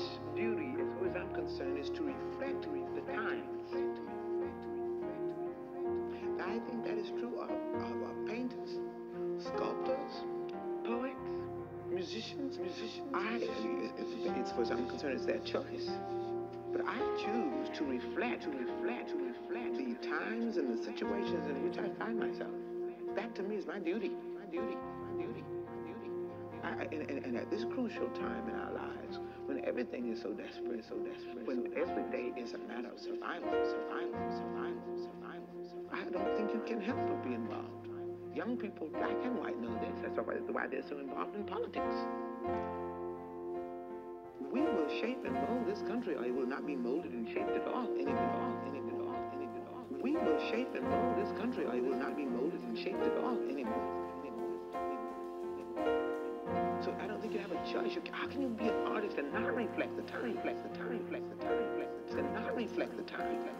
its duty, as far as I'm concerned, is to reflect the times. I think that is true of painters, sculptors, poets, musicians. As far as I'm concerned, it's their choice. But I choose to reflect the times and the situations in which I find myself. That to me is my duty. And at this crucial time in our lives, when everything is so desperate, when every day is a matter of survival, I don't think you can help but be involved. Young people, black and white, know this. That's why they're so involved in politics. We will shape and mold this country, or it will not be molded and shaped at all. We will shape and mold this country, or it will not be molded and shaped at all anymore. So I don't think you have a choice. How can you be an artist and not reflect the time? And not reflect the time.